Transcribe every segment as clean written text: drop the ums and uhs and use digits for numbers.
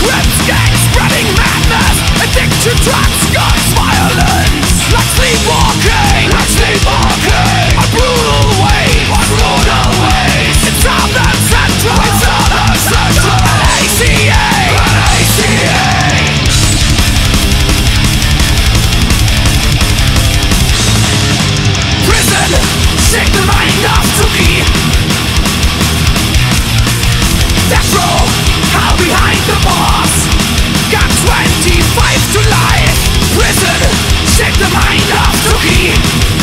Grimscape spreading madness, addiction traps, guns, violence, like sleepwalking, a brutal wave, it's Southern Central, an ACA, prison, shake the mind off to me. Death row, how behind the bars, got 25 to life. Prison, shake the mind off to me.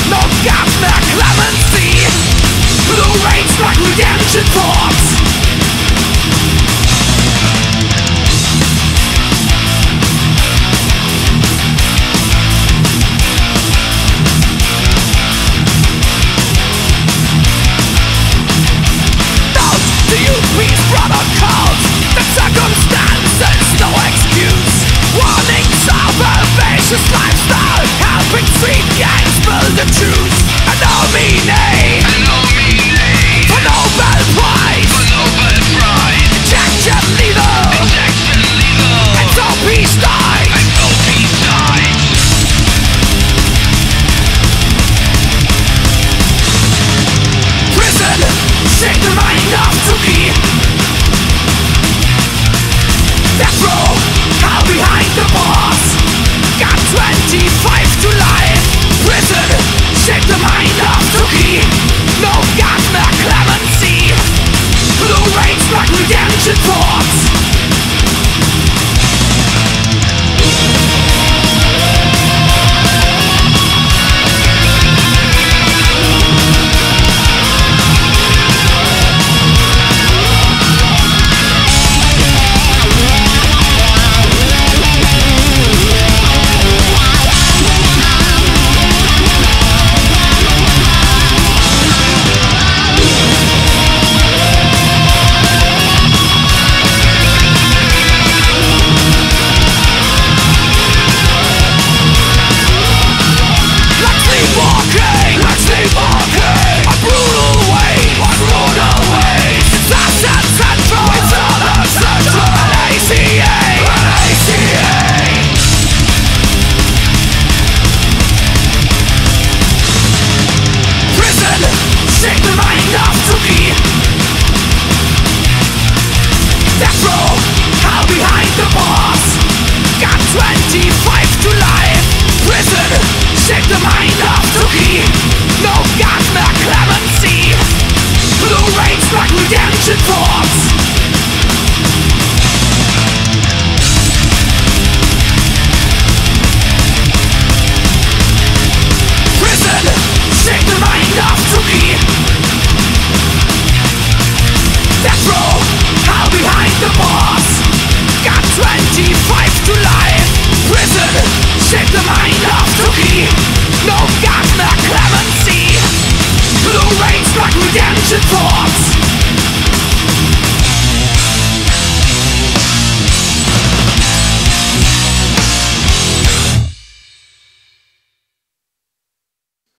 No governor clemency, blue rains like redemption thoughts. Lifestyle, helping street gangs build and choose an army name, for Nobel Prize, injection lethal, and so peace dies. Prison, shake the mind off to me. Death row, hell behind the bars, got 25 to life. Prison, shake the mind off to me. No governor clemency, blue rains like redemption thoughts. Redemption thoughts.